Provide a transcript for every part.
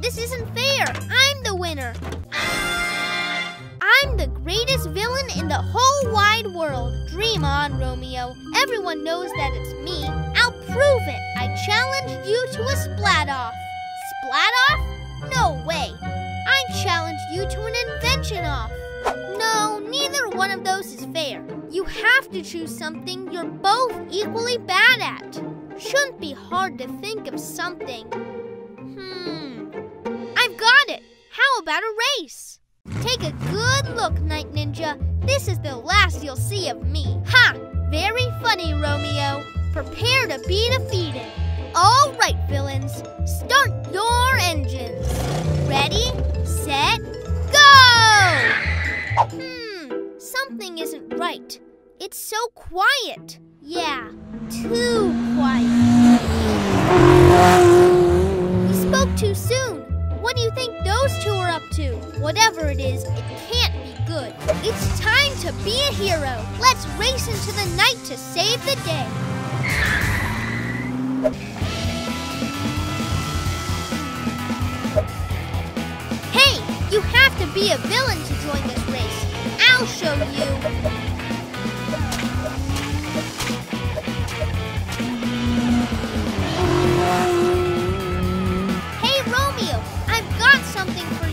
This isn't fair. I'm the winner. I'm the greatest villain in the whole wide world. Dream on, Romeo. Everyone knows that it's me. I'll prove it. I challenge you to a splat-off. Splat-off? No way. I challenge you to an invention-off. No, neither one of those is fair. You have to choose something you're both equally bad at. Shouldn't be hard to think of something. I've got it. How about a race? Take a good look, Night Ninja. This is the last you'll see of me. Ha! Very funny, Romeo. Prepare to be defeated. All right, villains. Start your engines. Ready, set, go! Something isn't right. It's so quiet. Yeah, too quiet. We spoke too soon. What do you think those two are up to? Whatever it is, it can't be good. It's time to be a hero. Let's race into the night to save the day. Hey, you have to be a villain to join this race. I'll show you.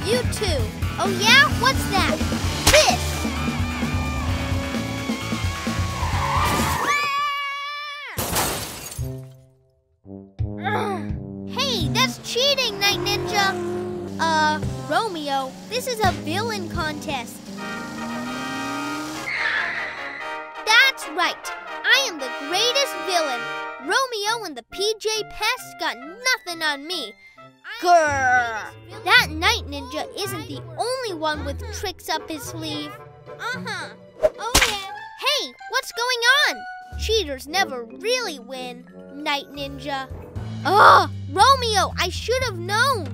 You too. Oh yeah? What's that? This! Hey, that's cheating, Night Ninja! Romeo, this is a villain contest. That's right. I am the greatest villain. Romeo and the PJ Pests got nothing on me. Grr! That Night Ninja isn't the only one with tricks up his sleeve. Oh yeah. Hey, what's going on? Cheaters never really win, Night Ninja. Ugh, Romeo, I should have known.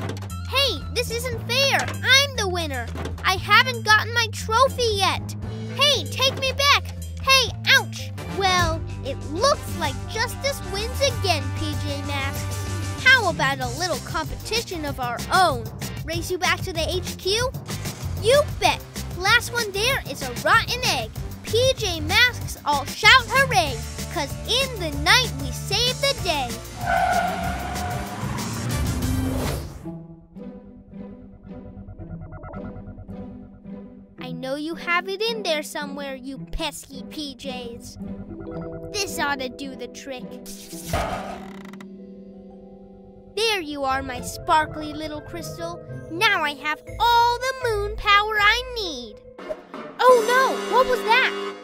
Hey, this isn't fair. I'm the winner. I haven't gotten my trophy yet. Hey, take me back. Hey, ouch. Well, it looks like justice wins again, PJ Masks. How about a little competition of our own? Race you back to the HQ? You bet! Last one there is a rotten egg. PJ Masks all shout hooray! 'Cause in the night we save the day. I know you have it in there somewhere, you pesky PJs. This ought to do the trick. There you are, my sparkly little crystal. Now I have all the moon power I need. Oh no, what was that?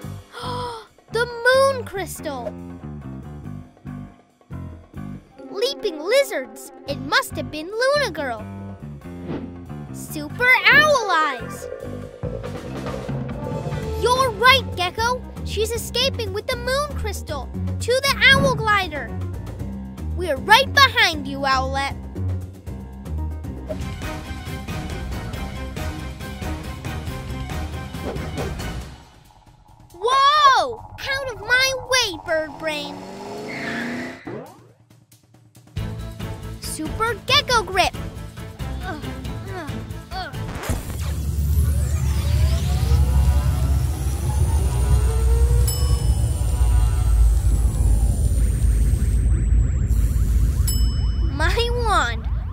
The moon crystal! Leaping lizards! It must have been Luna Girl. Super owl eyes! You're right, Gekko. She's escaping with the moon crystal to the Owl Glider. We're right behind you, Owlette. Whoa! Out of my way, bird brain. Super Gekko grip.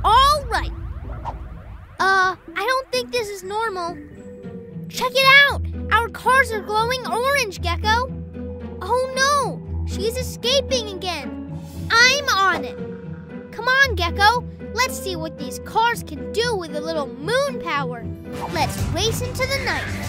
All right. I don't think this is normal. Check it out. Our cars are glowing orange, Gekko. Oh no, she's escaping again. I'm on it. Come on, Gekko. Let's see what these cars can do with a little moon power. Let's race into the night.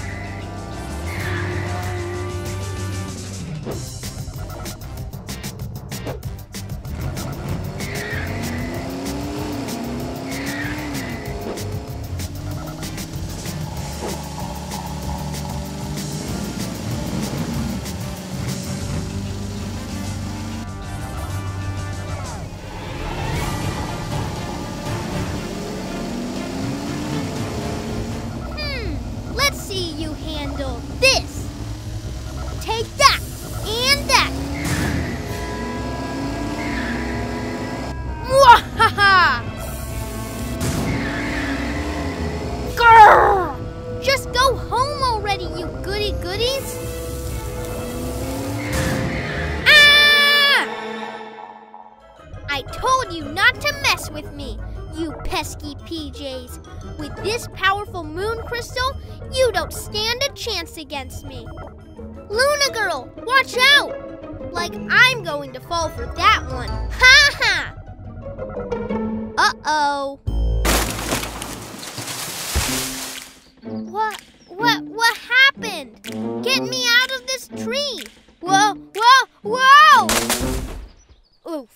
You pesky PJs. With this powerful moon crystal, you don't stand a chance against me. Luna Girl, watch out! Like I'm going to fall for that one. Ha ha! Uh-oh. What happened? Get me out of this tree! Whoa, whoa, whoa! Oof.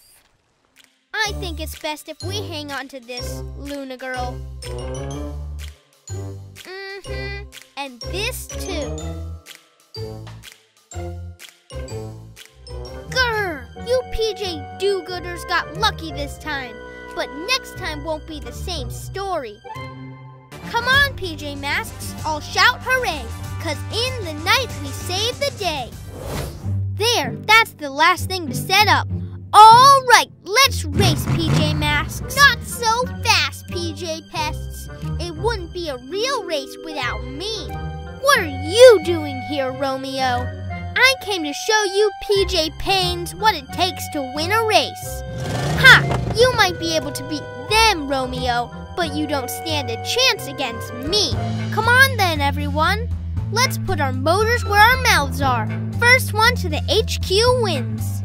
I think it's best if we hang on to this, Luna Girl. Mm-hmm. And this too. Grr! You PJ do-gooders got lucky this time, but next time won't be the same story. Come on, PJ Masks, all shout hooray, cause in the night we save the day. There, that's the last thing to set up. All right, let's race, PJ Masks. Not so fast, PJ Pests. It wouldn't be a real race without me. What are you doing here, Romeo? I came to show you, PJ Pains, what it takes to win a race. Ha! You might be able to beat them, Romeo, but you don't stand a chance against me. Come on then, everyone. Let's put our motors where our mouths are. First one to the HQ wins.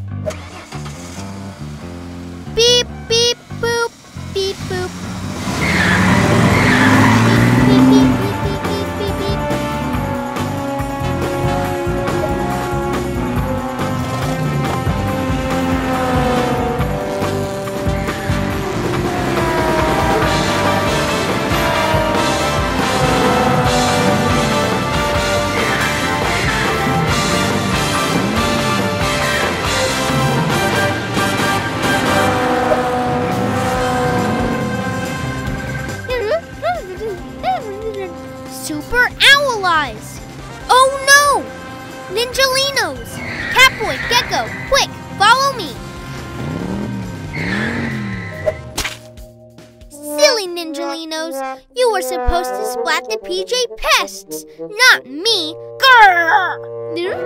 Beep, beep, boop, beep, boop. Beep, beep, beep, beep, beep, beep, beep, Ninjalinos! Catboy, Gekko, quick, follow me! Silly Ninjalinos! You were supposed to splat the PJ Pests, not me! Grrr!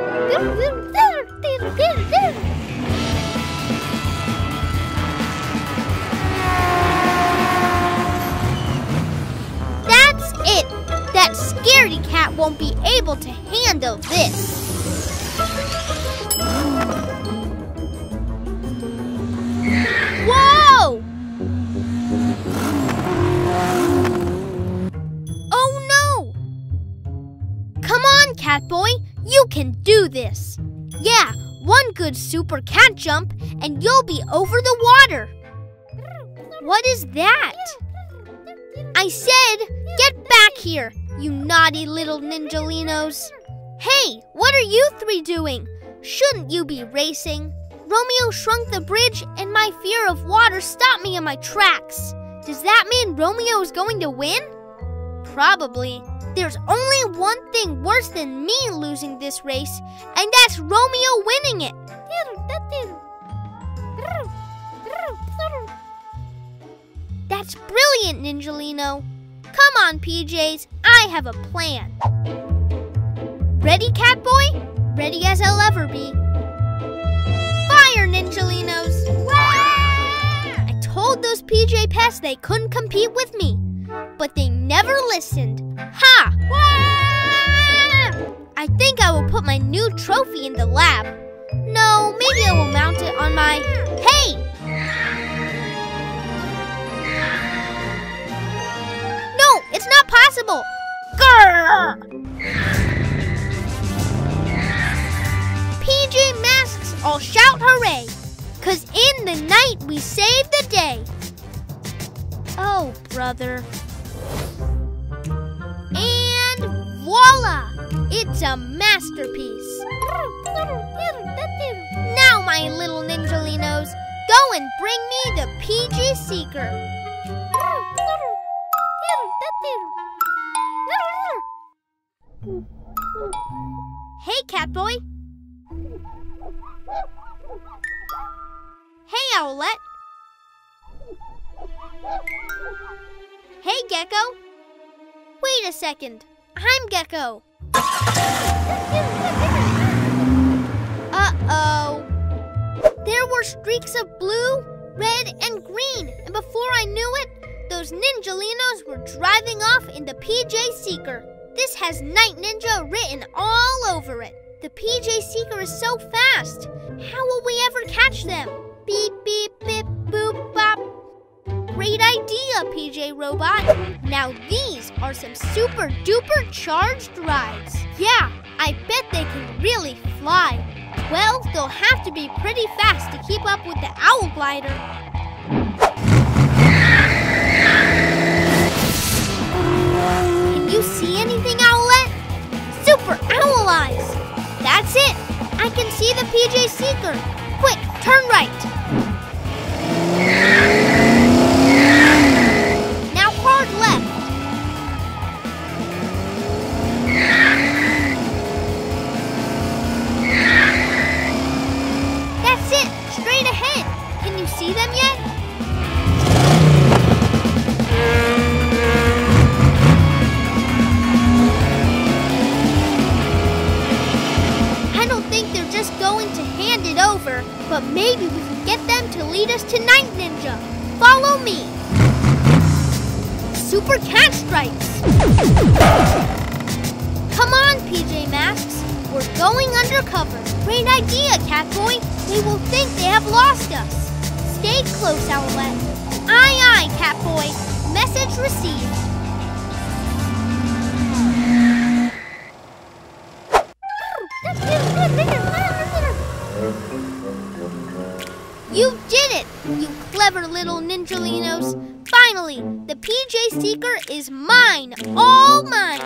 That's it! That scaredy cat won't be able to handle this! Whoa! Oh no! Come on, Catboy, you can do this. Yeah, one good super cat jump and you'll be over the water. What is that? I said, get back here, you naughty little Ninjalinos. Hey, what are you three doing? Shouldn't you be racing? Romeo shrunk the bridge and my fear of water stopped me in my tracks. Does that mean Romeo is going to win? Probably. There's only one thing worse than me losing this race, and that's Romeo winning it. That's brilliant, Ninjalino. Come on, PJs, I have a plan. Ready, Catboy? Ready as I'll ever be. Fire, Ninjalinos! I told those PJ Pests they couldn't compete with me, but they never listened. Ha! Wah! I think I will put my new trophy in the lab. No, maybe I will mount it on my... Hey! No, it's not possible! Grrr! PJ Masks, all shout hooray, cause in the night we save the day. Oh, brother. And voila, it's a masterpiece. Now, my little Ninjalinos, go and bring me the PJ Seeker. Hey, Catboy. Hey, Owlette. Hey, Gekko. Wait a second. I'm Gekko. Uh-oh. There were streaks of blue, red, and green, and before I knew it, those Ninjalinos were driving off in the PJ Seeker. This has Night Ninja written all over it. The PJ Seeker is so fast. How will we ever catch them? Beep, beep, beep, boop, bop. Great idea, PJ Robot. Now these are some super duper charged rides. Yeah, I bet they can really fly. Well, they'll have to be pretty fast to keep up with the Owl Glider. Can you see anything, Owlette? Super Owl Eyes! That's it! I can see the PJ Seeker! Quick, turn right! Now hard left! That's it! Straight ahead! Can you see them yet? But maybe we can get them to lead us to Night Ninja. Follow me. Super Cat Strikes. Come on, PJ Masks. We're going undercover. Great idea, Catboy. They will think they have lost us. Stay close, Owlette. Aye, aye, Catboy. Message received. You did it, you clever little Ninjalinos. Finally, the PJ Seeker is mine, all mine.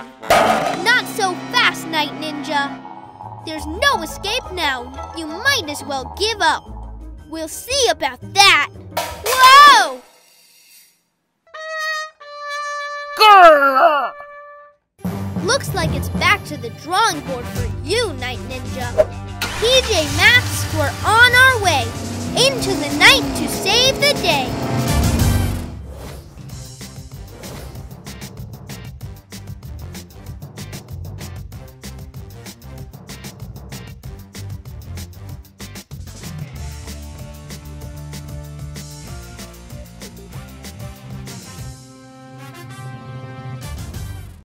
Not so fast, Night Ninja. There's no escape now. You might as well give up. We'll see about that. Whoa! Grrr! Looks like it's back to the drawing board for you, Night Ninja. PJ Masks, we're on our way. Into the night to save the day.